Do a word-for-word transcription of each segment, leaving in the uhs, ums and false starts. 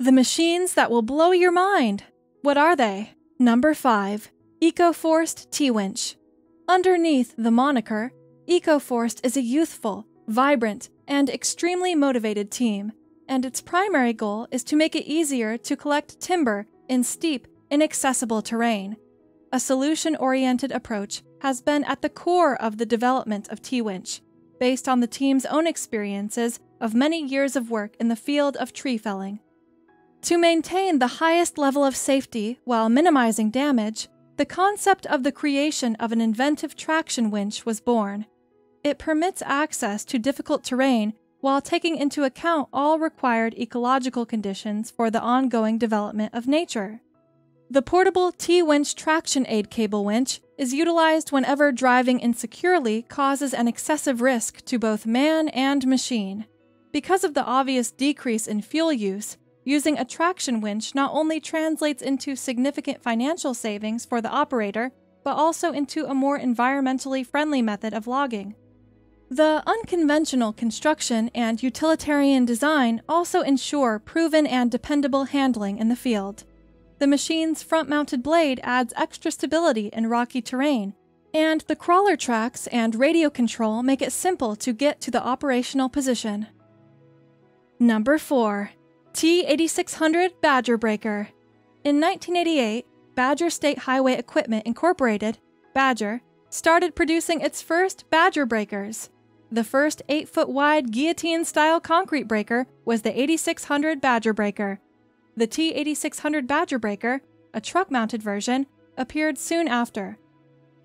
The machines that will blow your mind. What are they? Number five. EcoForst T-Winch. Underneath the moniker, EcoForst is a youthful, vibrant, and extremely motivated team, and its primary goal is to make it easier to collect timber in steep, inaccessible terrain. A solution-oriented approach has been at the core of the development of T-Winch, based on the team's own experiences of many years of work in the field of tree felling. To maintain the highest level of safety while minimizing damage, the concept of the creation of an inventive traction winch was born. It permits access to difficult terrain while taking into account all required ecological conditions for the ongoing development of nature. The portable T-Winch traction aid cable winch is utilized whenever driving insecurely causes an excessive risk to both man and machine. Because of the obvious decrease in fuel use, using a traction winch not only translates into significant financial savings for the operator, but also into a more environmentally friendly method of logging. The unconventional construction and utilitarian design also ensure proven and dependable handling in the field. The machine's front-mounted blade adds extra stability in rocky terrain, and the crawler tracks and radio control make it simple to get to the operational position. Number four. T eighty-six hundred Badger Breaker. In nineteen eighty-eight, Badger State Highway Equipment Incorporated, Badger, started producing its first Badger Breakers. The first eight-foot-wide guillotine-style concrete breaker was the eighty-six hundred Badger Breaker. The T eighty-six hundred Badger Breaker, a truck-mounted version, appeared soon after.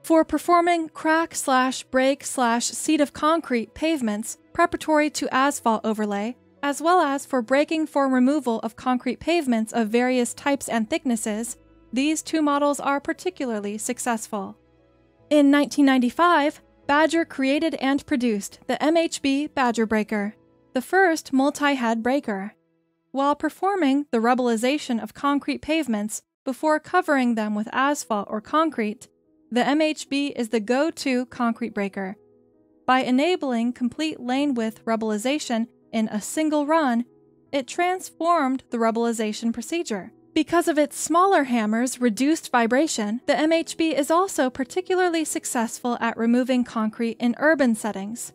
For performing crack-slash-break-slash-seat of concrete pavements preparatory to asphalt overlay, as well as for breaking for removal of concrete pavements of various types and thicknesses, these two models are particularly successful. In nineteen ninety-five, Badger created and produced the M H B Badger Breaker, the first multi-head breaker. While performing the rubblization of concrete pavements before covering them with asphalt or concrete, the M H B is the go-to concrete breaker. By enabling complete lane-width rubblization in a single run, it transformed the rubblization procedure. Because of its smaller hammer's reduced vibration, the M H B is also particularly successful at removing concrete in urban settings.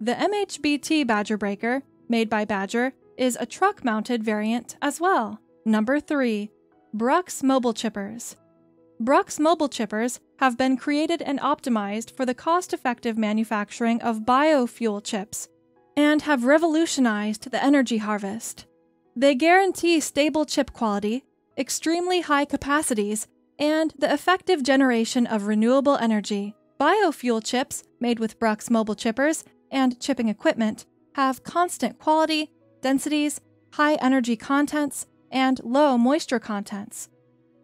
The M H B-T Badger Breaker, made by Badger, is a truck-mounted variant as well. Number three. Bruks Mobile Chippers. Bruks Mobile Chippers have been created and optimized for the cost-effective manufacturing of biofuel chips, and have revolutionized the energy harvest. They guarantee stable chip quality, extremely high capacities, and the effective generation of renewable energy. Biofuel chips made with Bruks Mobile Chippers and chipping equipment have constant quality, densities, high energy contents, and low moisture contents.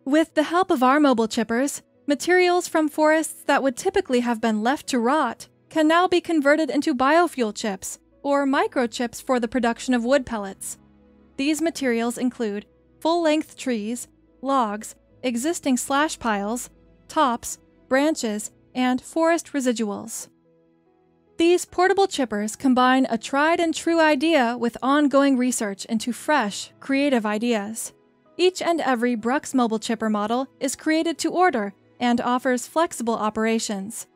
With the help of our mobile chippers, materials from forests that would typically have been left to rot can now be converted into biofuel chips, or microchips for the production of wood pellets. These materials include full-length trees, logs, existing slash piles, tops, branches, and forest residuals. These portable chippers combine a tried-and-true idea with ongoing research into fresh, creative ideas. Each and every Bruks Mobile Chipper model is created to order and offers flexible operations.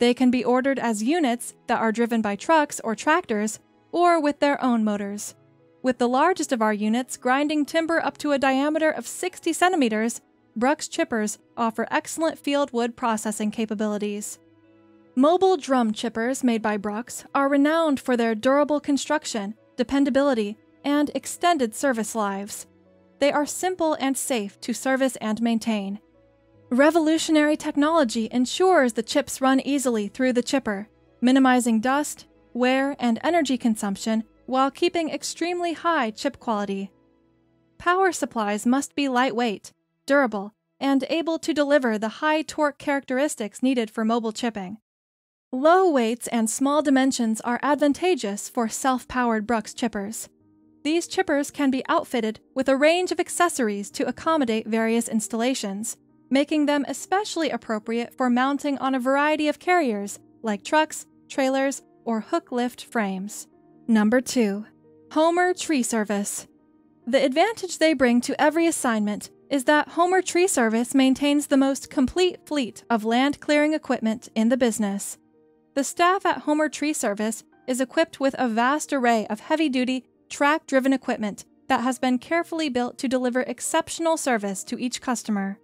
They can be ordered as units that are driven by trucks or tractors, or with their own motors. With the largest of our units grinding timber up to a diameter of sixty centimeters, Bruks Chippers offer excellent field wood processing capabilities. Mobile drum chippers made by Bruks are renowned for their durable construction, dependability, and extended service lives. They are simple and safe to service and maintain. Revolutionary technology ensures the chips run easily through the chipper, minimizing dust, wear, and energy consumption while keeping extremely high chip quality. Power supplies must be lightweight, durable, and able to deliver the high torque characteristics needed for mobile chipping. Low weights and small dimensions are advantageous for self-powered Bruks chippers. These chippers can be outfitted with a range of accessories to accommodate various installations, making them especially appropriate for mounting on a variety of carriers like trucks, trailers, or hook lift frames. Number two. Homer Tree Service. The advantage they bring to every assignment is that Homer Tree Service maintains the most complete fleet of land clearing equipment in the business. The staff at Homer Tree Service is equipped with a vast array of heavy-duty, track-driven equipment that has been carefully built to deliver exceptional service to each customer.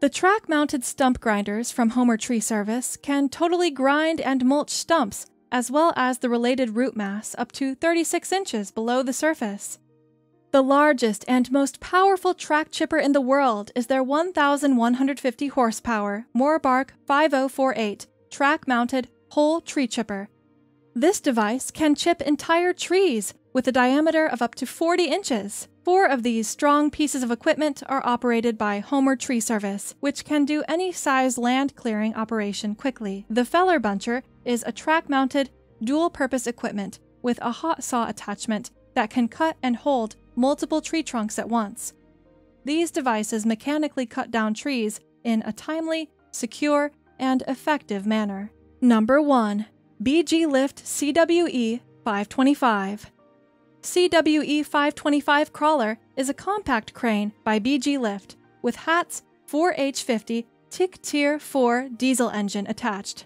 The track-mounted stump grinders from Homer Tree Service can totally grind and mulch stumps as well as the related root mass up to thirty-six inches below the surface. The largest and most powerful track chipper in the world is their one thousand one hundred fifty horsepower Moorbark five oh four eight track-mounted whole tree chipper. This device can chip entire trees with a diameter of up to forty inches. Four of these strong pieces of equipment are operated by Homer Tree Service, which can do any size land clearing operation quickly. The Feller Buncher is a track-mounted, dual-purpose equipment with a hot saw attachment that can cut and hold multiple tree trunks at once. These devices mechanically cut down trees in a timely, secure, and effective manner. Number one. B G Lift C W E five twenty-five. C W E five twenty-five Crawler is a compact crane by B G Lift with H A T S four H fifty T I C Tier four diesel engine attached.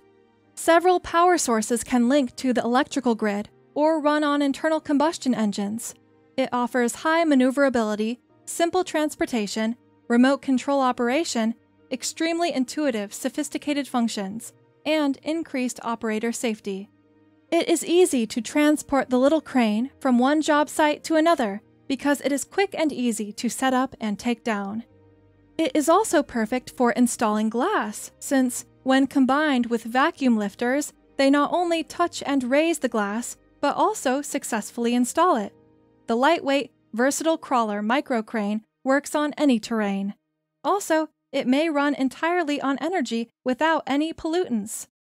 Several power sources can link to the electrical grid or run on internal combustion engines. It offers high maneuverability, simple transportation, remote control operation, extremely intuitive, sophisticated functions, and increased operator safety. It is easy to transport the little crane from one job site to another because it is quick and easy to set up and take down. It is also perfect for installing glass, since when combined with vacuum lifters, they not only touch and raise the glass, but also successfully install it. The lightweight, versatile Crawler microcrane works on any terrain. Also, it may run entirely on energy without any pollutants.